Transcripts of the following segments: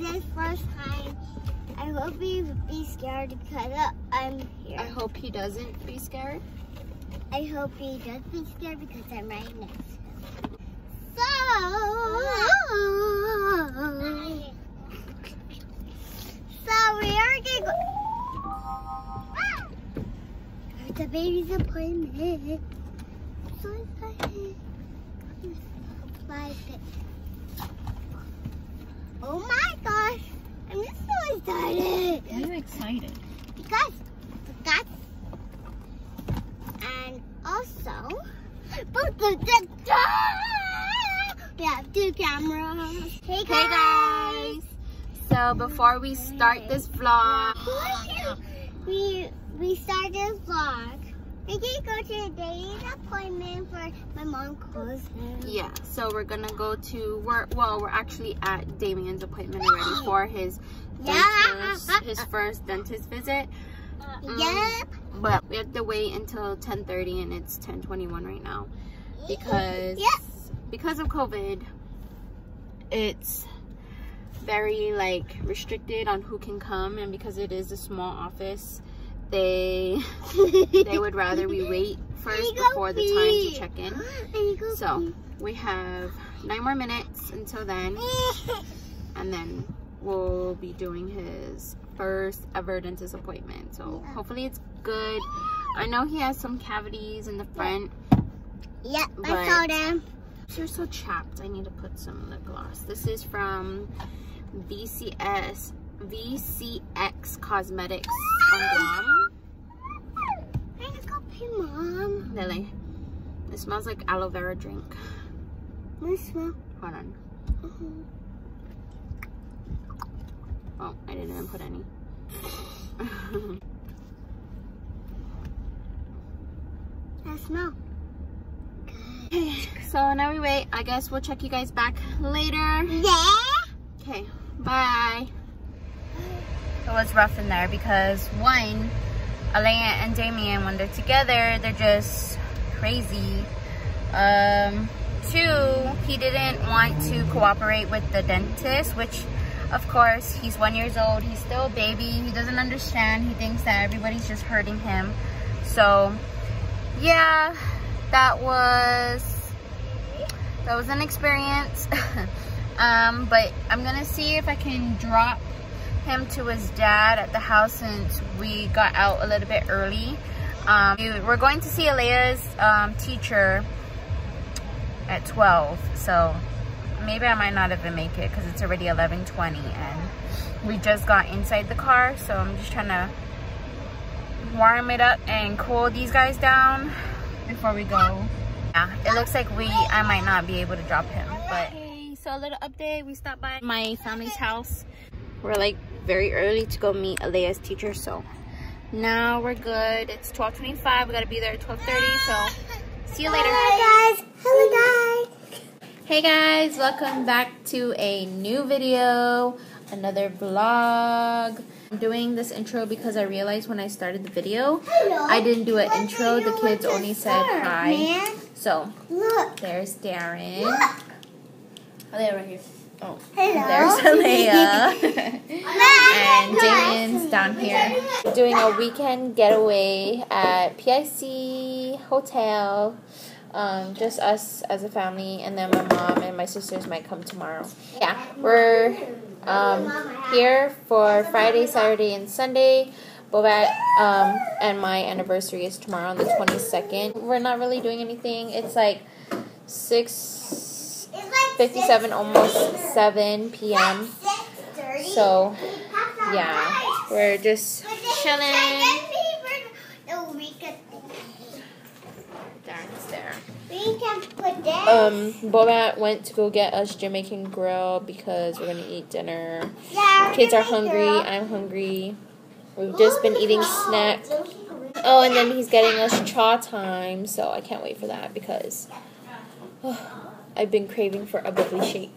this first time. I hope he would be scared because I'm here. I hope he doesn't be scared. I hope he does be scared because I'm right next to him. So, we are going to go. It's a baby's appointment. So excited. Oh my gosh, I'm just so excited. You're excited. Because, and also, we have two cameras. Hey guys. So before we start this vlog, we start this vlog. We can go to today's appointment for my mom's cousin. Yeah, so we're gonna go to work. Well, we're actually at Daemian's appointment already for his first dentist visit. Yep. But we have to wait until 10:30, and it's 10:21 right now because of COVID. It's very restricted on who can come, and because it is a small office, they would rather we wait first before the time to check in. So we have 9 more minutes until then, and then we'll be doing his first ever dentist appointment. So hopefully it's good. I know he has some cavities in the front. Yeah, I saw them. They're so chapped. I need to put some lip gloss. This is from VCS VCX Cosmetics on Guam. Mom. Lily, it smells like aloe vera drink. Hold on. Oh, I didn't even put any. That smells good. So now we wait. I guess we'll check you guys back later. Yeah. Okay. Bye. It was rough in there because one, Aleah and Daemian, when they're together, they're just crazy. 2, he didn't want to cooperate with the dentist, which, of course, he's 1 year old. He's still a baby. He doesn't understand. He thinks that everybody's just hurting him. So, yeah, that was an experience. But I'm going to see if I can drop him to his dad at the house since we got out a little bit early. We're going to see Aleah's teacher at 12, so maybe I might not even make it because it's already 11:20 and we just got inside the car. So I'm just trying to warm it up and cool these guys down before we go. Yeah, it looks like I might not be able to drop him. But okay, so a little update. We stopped by my family's house. We're very early to go meet Aleah's teacher, so now we're good. It's 12:25. We gotta be there at 12:30. So see you later. Hi guys. Hello guys. Hey guys, welcome back to a new video, another vlog. I'm doing this intro because I realized when I started the video, I didn't do an intro. The kids only said hi. So look, there's Darren. Aleah right here. Oh, hello. There's Aleah and Daemian's down here. We're doing a weekend getaway at PIC Hotel. Just us as a family, and then my mom and my sisters might come tomorrow. Yeah, we're here for Friday, Saturday, and Sunday. Bobette, and my anniversary is tomorrow on the 22nd. We're not really doing anything. It's 6:57, almost 7 p.m. So yeah, we're just chilling. Darren's there. Bobak went to go get us Jamaican Grill because we're gonna eat dinner. Kids are hungry. I'm hungry. We've just been eating snacks. Oh, and then he's getting us chaw time. So I can't wait for that because. I've been craving for a bubbly shake.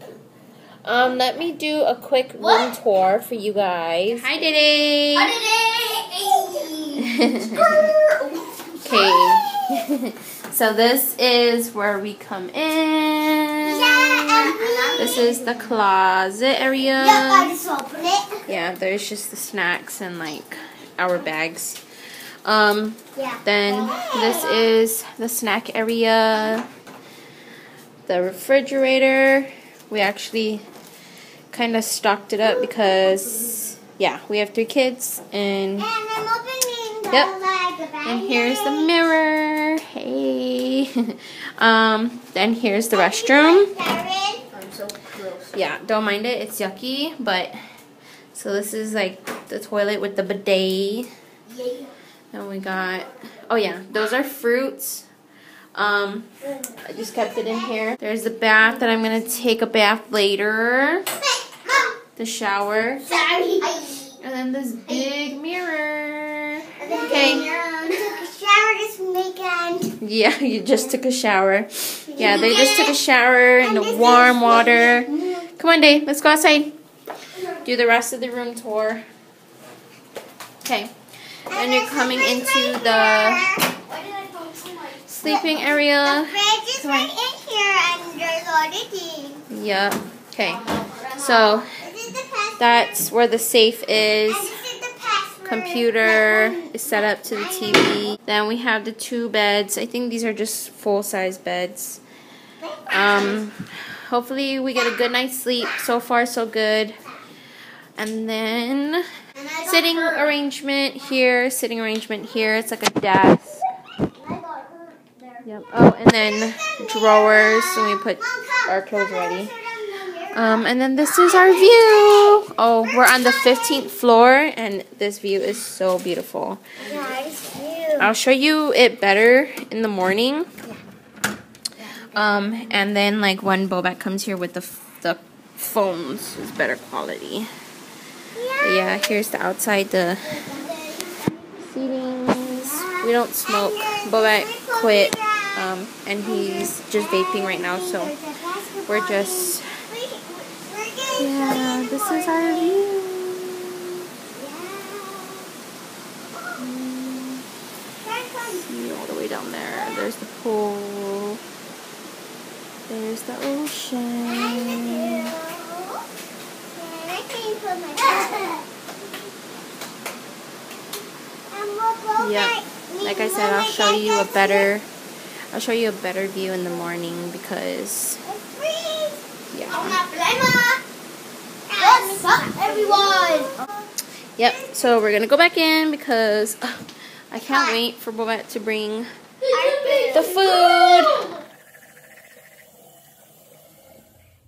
Let me do a quick room tour for you guys. Hi, Diddy. Okay. So this is where we come in. Yay. This is the closet area. Yeah, there's just the snacks and like our bags. Then this is the snack area, the refrigerator. We actually kind of stocked it up because yeah, we have 3 kids and I'm opening the and here's the mirror. Hey. Then here's the restroom. I'm so close. Yeah, don't mind it. It's yucky, but so this is like the toilet with the bidet. Yeah. And we got, oh yeah, those are fruits. I just kept it in here. There's the bath that I'm gonna take a bath later. The shower. Sorry. And then this big mirror. Okay. Yeah, you just took a shower. Yeah, they just took a shower in the warm water. Come on, Dave, let's go outside. Do the rest of the room tour. Okay. And you're coming into the sleeping area. The fridge is right in here and there's all the things. Yeah. Okay. So that's where the safe is. Computer is set up to the TV. Then we have the 2 beds. I think these are just full-size beds. Hopefully we get a good night's sleep. So far, so good. And then sitting arrangement here, sitting arrangement here. It's like a desk. Yep. Oh, and then drawers. So we put our clothes ready. And then this is our view. Oh, we're on the 15th floor, and this view is so beautiful. I'll show you it better in the morning. And then like when Bobak comes here with the phones, it's better quality. But yeah, here's the outside, the seatings. We don't smoke. Bobak quit, and he's just vaping right now, so we're just, yeah, this is our view. See all the way down there. There's the pool. There's the ocean. Yep. Like I said, I'll show you a better view in the morning because, yeah. What's up, everyone? Yep, so we're gonna go back in because I can't wait for Bobette to bring the food.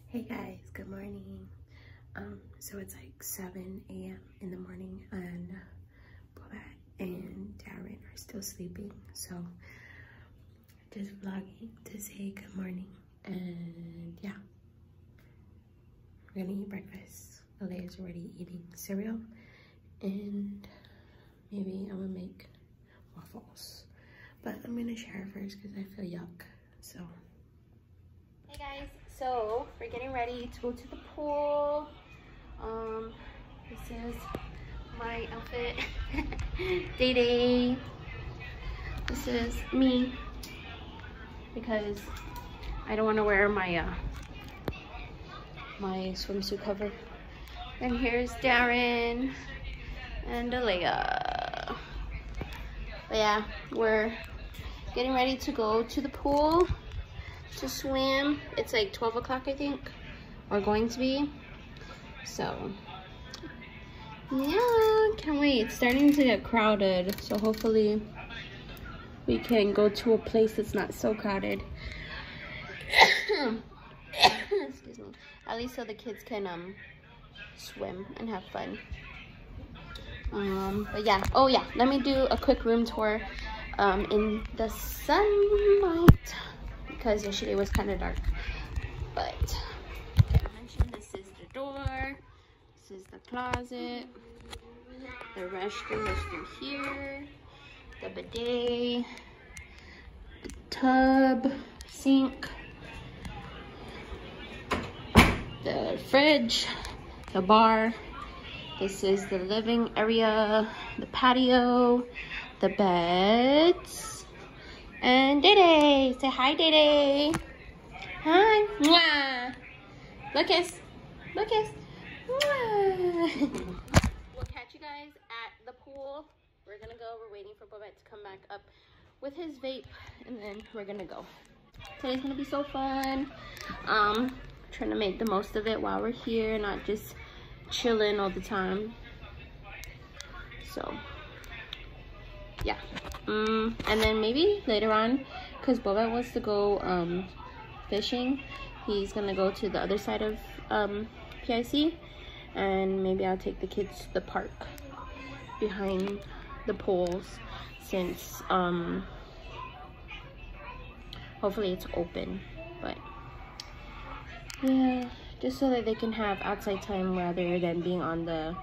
Hey guys, good morning. So it's like 7 AM in the morning and Bobette and Darren are still sleeping, so just vlogging to say good morning. And yeah, we're gonna eat breakfast. Aleah is already eating cereal, and maybe I'm gonna make waffles. But I'm gonna share first because I feel yuck. So, hey guys, so we're getting ready to go to the pool. This is my outfit, Day Day. This is me because I don't want to wear my my swimsuit cover. And here's Darren and Aleah. But yeah, we're getting ready to go to the pool to swim. It's like 12 o'clock, I think, or going to be. So yeah, can't wait. It's starting to get crowded, so hopefully we can go to a place that's not so crowded. Excuse me. At least so the kids can swim and have fun. But yeah, oh yeah, let me do a quick room tour in the sunlight because yesterday was kind of dark. But like I mentioned, this is the door, this is the closet, the restroom is through here, the bidet, the tub, sink, the fridge, the bar. This is the living area, the patio, the beds, and Day Day. Say hi, Day Day. Hi. Mwah. Lucas! Lucas! We'll catch you guys at the pool. We're gonna go. We're waiting for Bobette to come back up with his vape, and then we're gonna go. Today's gonna be so fun. Trying to make the most of it while we're here, not just chilling all the time. So yeah, and then maybe later on, because Bobette wants to go fishing, he's gonna go to the other side of PIC, and maybe I'll take the kids to the park behind the pools, since hopefully it's open. But yeah, just so that they can have outside time rather than being on the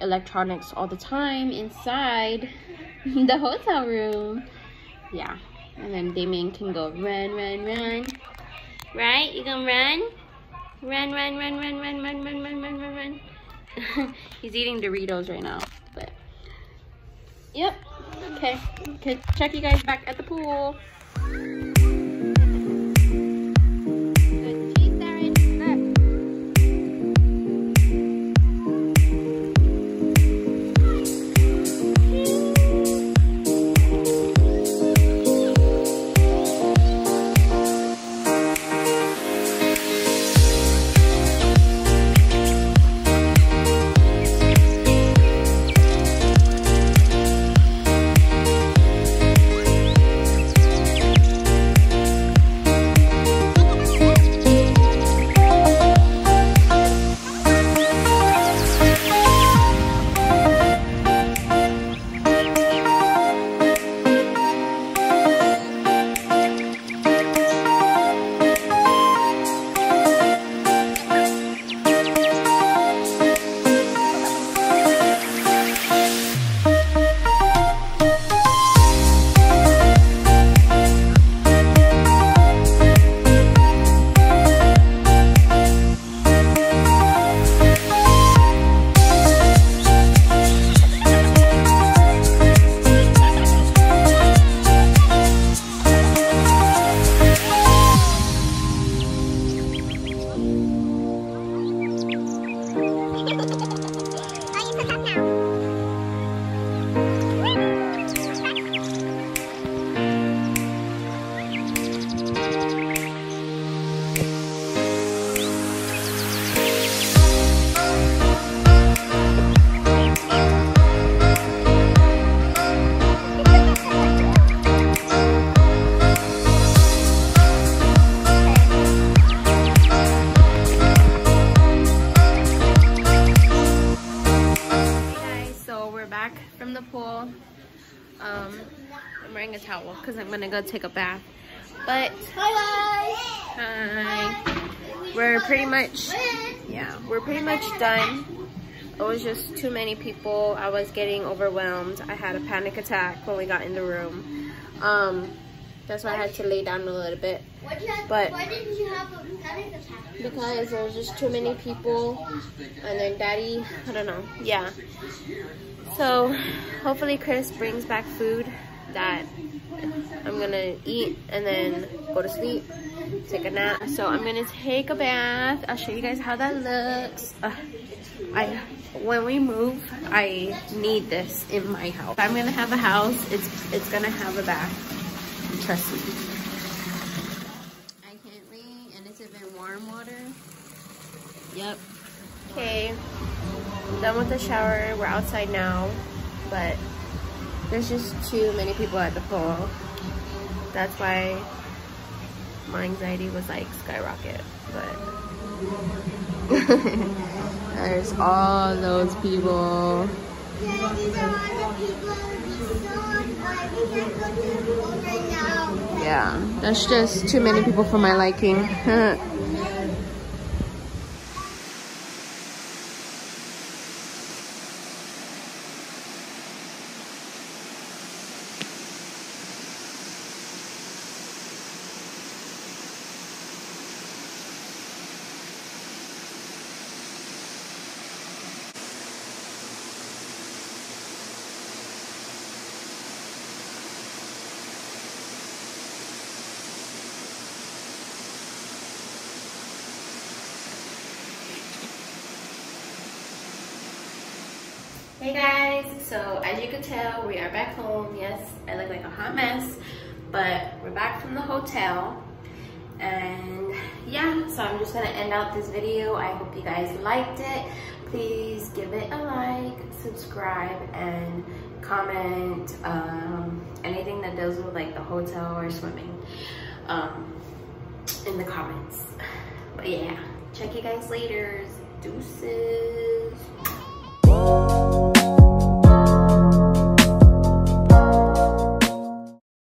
electronics all the time inside the hotel room. Yeah, and then Daemian can go run. Right? You gonna run? Run. He's eating Doritos right now, but yep. Okay, check you guys back at the pool. I'm wearing a towel because I'm gonna go take a bath, but hi. We're pretty much done. It was just too many people. I was getting overwhelmed. I had a panic attack when we got in the room. That's why I had to lay down a little bit. But why didn't you have a panic attack? Because there was just too many people, and then Daddy, I don't know. Yeah. So hopefully Chris brings back food that I'm gonna eat and then go to sleep, take a nap. So I'm gonna take a bath. I'll show you guys how that looks. When we move, I need this in my house. If I'm gonna have a house, it's gonna have a bath, trust me. I can't wait, and it's even warm water. Yep. Okay, done with the shower. We're outside now, but there's just too many people at the pool. That's why my anxiety was like skyrocket. But there's all those people. Yeah, these are all the people. We can't go to the pool right now. Yeah, that's just too many people for my liking. Hey guys, so as you can tell, we are back home. Yes, I look like a hot mess, but we're back from the hotel. And yeah, so I'm just gonna end out this video. I hope you guys liked it. Please give it a like, subscribe, and comment anything that deals with like the hotel or swimming in the comments. But yeah, check you guys later. Deuces.